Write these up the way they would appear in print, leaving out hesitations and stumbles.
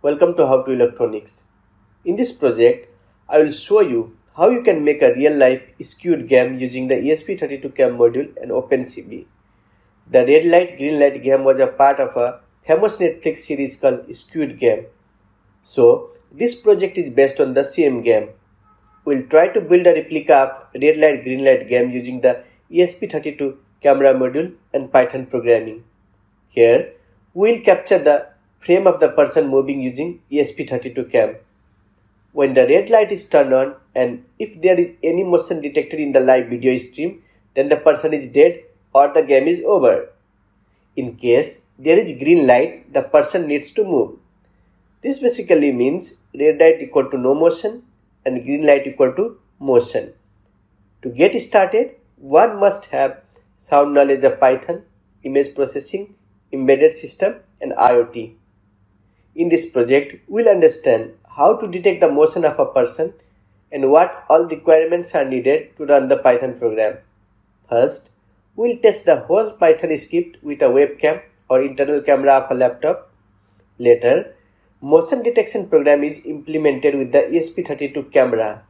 Welcome to How To Electronics. In this project, I will show you how you can make a real-life Squid Game using the ESP32-Cam module and OpenCV. The red light, green light game was a part of a famous Netflix series called Squid Game. So, this project is based on the same game. We'll try to build a replica of red light, green light game using the ESP32 camera module and Python programming. Here, we'll capture the frame of the person moving using ESP32 cam. When the red light is turned on and if there is any motion detected in the live video stream, then the person is dead or the game is over. In case there is green light, the person needs to move. This basically means red light equal to no motion and green light equal to motion. To get started, one must have sound knowledge of Python, image processing, embedded system, and IoT. In this project, we'll understand how to detect the motion of a person and what all requirements are needed to run the Python program. First, we'll test the whole Python script with a webcam or internal camera of a laptop. Later, motion detection program is implemented with the ESP32 camera.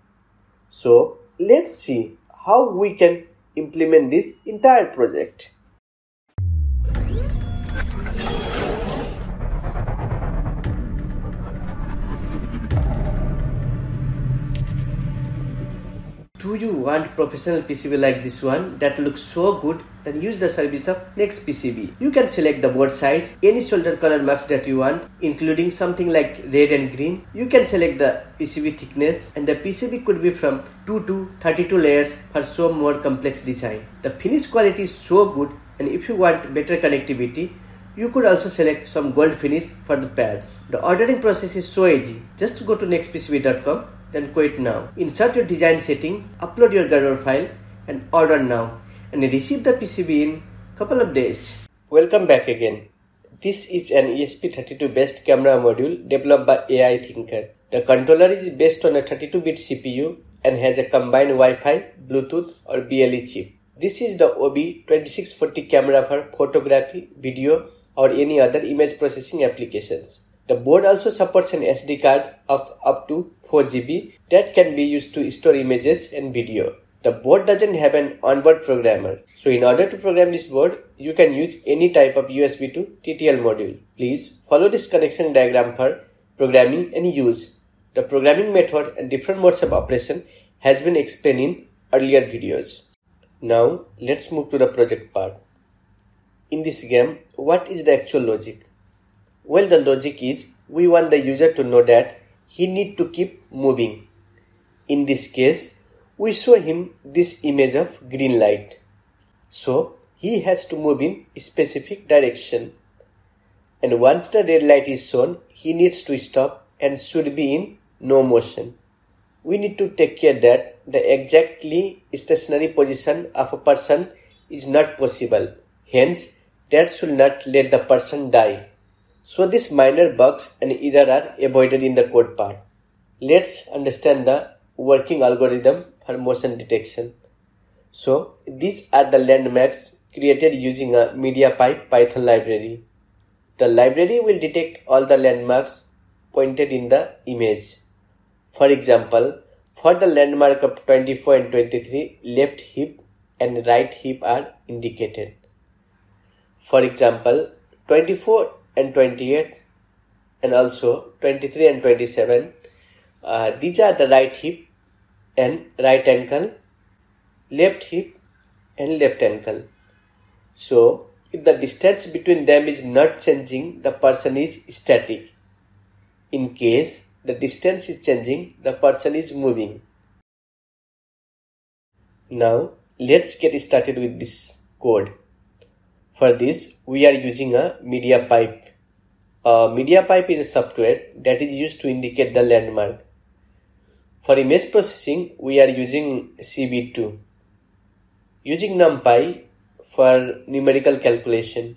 So, let's see how we can implement this entire project. Do you want professional PCB like this one that looks so good? Then use the service of NextPCB. You can select the board size, any solder color marks that you want, including something like red and green. You can select the PCB thickness, and the PCB could be from 2 to 32 layers for some more complex design. The finished quality is so good, and if you want better connectivity, you could also select some gold finish for the pads. The ordering process is so easy. Just go to nextpcb.com, then quit now. Insert your design setting, upload your guider file, and order now. And receive the PCB in couple of days. Welcome back again. This is an ESP32 based camera module developed by AI Thinker. The controller is based on a 32-bit CPU and has a combined Wi-Fi, Bluetooth, or BLE chip. This is the OV2640 camera for photography, video, or any other image processing applications. The board also supports an SD card of up to 4 GB that can be used to store images and video. The board doesn't have an onboard programmer, so in order to program this board, you can use any type of USB to TTL module. Please follow this connection diagram for programming and use. The programming method and different modes of operation has been explained in earlier videos. Now let's move to the project part. In this game, what is the actual logic? Well, the logic is we want the user to know that he needs to keep moving. In this case, we show him this image of green light. So, he has to move in a specific direction. And once the red light is shown, he needs to stop and should be in no motion. We need to take care that the exactly stationary position of a person is not possible. Hence, that should not let the person die. So, these minor bugs and errors are avoided in the code part. Let's understand the working algorithm for motion detection. So, these are the landmarks created using a MediaPipe Python library. The library will detect all the landmarks pointed in the image. For example, for the landmark of 24 and 23, left hip and right hip are indicated. For example, 24 and 28 and also 23 and 27, these are the right hip and right ankle, left hip and left ankle. So, if the distance between them is not changing, the person is static. In case the distance is changing, the person is moving. Now, let's get started with this code. For this, we are using a MediaPipe. MediaPipe is a software that is used to indicate the landmark. For image processing, we are using cv2. Using NumPy for numerical calculation.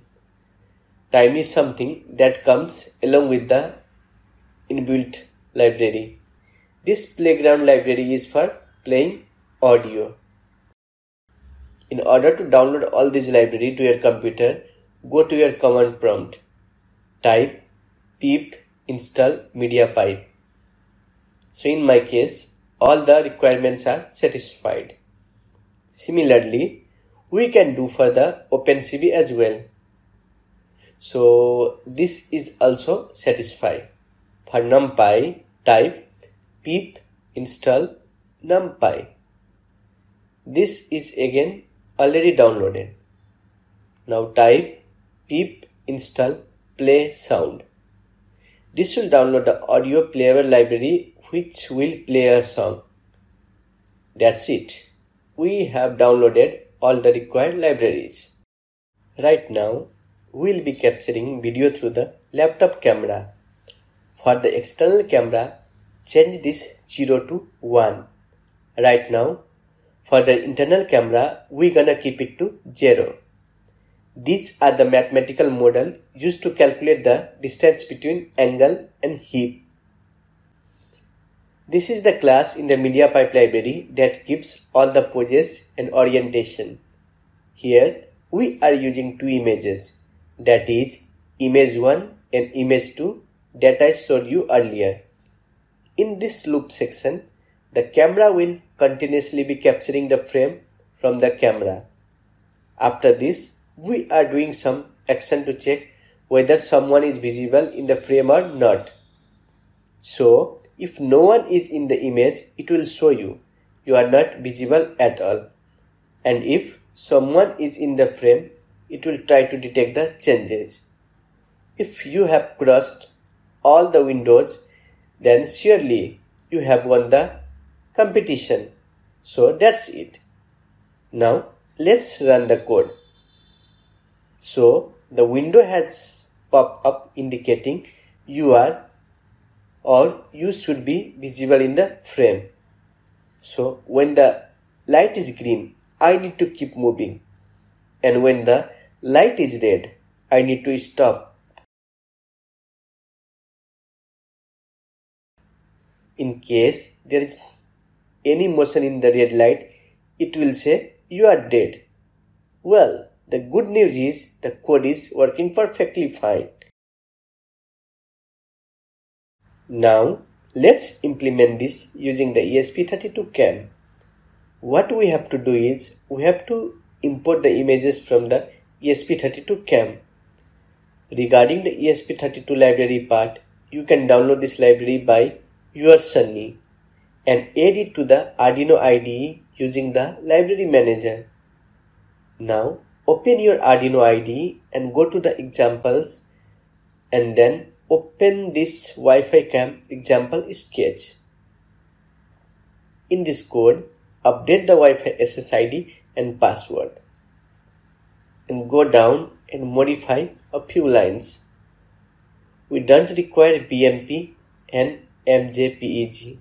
Time is something that comes along with the inbuilt library. This playground library is for playing audio. In order to download all these libraries to your computer, go to your command prompt. Type pip install MediaPipe. So in my case, all the requirements are satisfied. Similarly, we can do for the OpenCV as well. So this is also satisfied. For NumPy, type pip install NumPy. This is again already downloaded. Now type pip install playsound. This will download the audio player library which will play a song. That's it. We have downloaded all the required libraries. Right now, we'll be capturing video through the laptop camera. For the external camera, change this 0 to 1. Right now, for the internal camera, we're gonna keep it to 0. These are the mathematical model used to calculate the distance between angle and heap. This is the class in the MediaPipe library that gives all the poses and orientation. Here, we are using two images, that is, image 1 and image 2 that I showed you earlier. In this loop section, the camera will continuously be capturing the frame from the camera. After this, we are doing some action to check whether someone is visible in the frame or not. So, if no one is in the image, it will show you are not visible at all. And if someone is in the frame, it will try to detect the changes. If you have crossed all the windows, then surely you have won the competition. So that's it. Now let's run the code. So the window has popped up indicating you are or you should be visible in the frame. So when the light is green, I need to keep moving, and when the light is red, I need to stop. In case there is any motion in the red light, it will say you are dead. Well, the good news is the code is working perfectly fine. Now let's implement this using the ESP32-Cam. What we have to do is we have to import the images from the ESP32-Cam. Regarding the ESP32 library part, you can download this library by your Sunny and add it to the Arduino IDE using the library manager. Now open your Arduino IDE and go to the examples and then open this Wi-Fi cam example sketch. In this code, update the Wi-Fi SSID and password and go down and modify a few lines. We don't require BMP and MJPEG.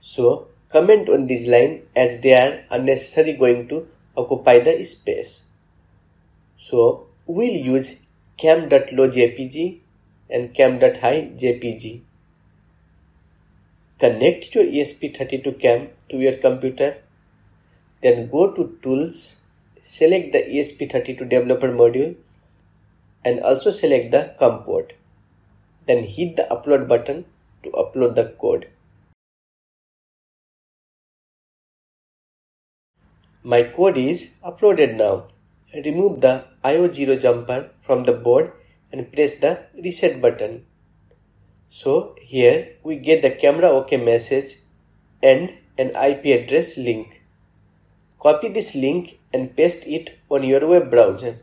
So comment on this line as they are unnecessarily going to occupy the space. So we'll use cam.low.jpg and cam.high.jpg. Connect your ESP32-Cam to your computer. Then go to Tools, select the ESP32 developer module and also select the COM port. Then hit the upload button to upload the code. My code is uploaded now. Remove the IO0 jumper from the board and press the reset button. So here we get the camera OK message and an IP address link. Copy this link and paste it on your web browser.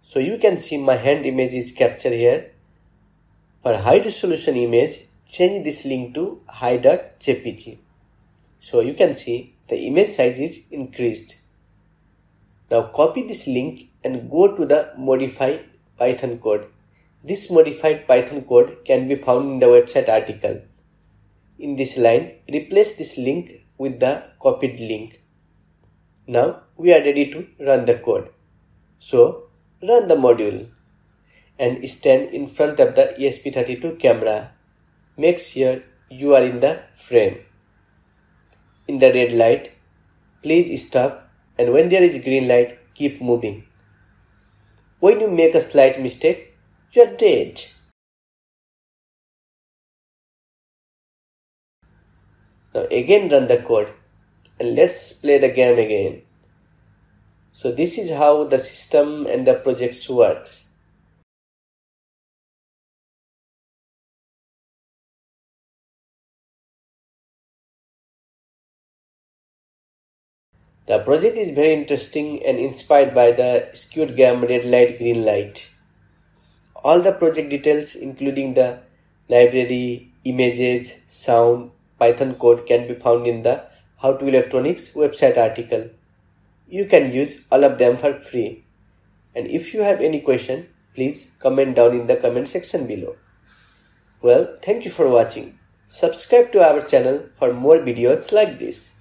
So you can see my hand image is captured here. For high resolution image, change this link to high.jpg. So you can see the image size is increased. Now copy this link and go to the modify Python code. This modified Python code can be found in the website article. In this line, replace this link with the copied link. Now we are ready to run the code. So run the module and stand in front of the ESP32 camera. Make sure you are in the frame. In the red light, please stop, and when there is green light, keep moving. When you make a slight mistake, you're dead. Now again run the code and let's play the game again. So this is how the system and the projects works. The project is very interesting and inspired by the Squid Game red light, green light. All the project details including the library, images, sound, Python code can be found in the How To Electronics website article. You can use all of them for free. And if you have any question, please comment down in the comment section below. Well, thank you for watching. Subscribe to our channel for more videos like this.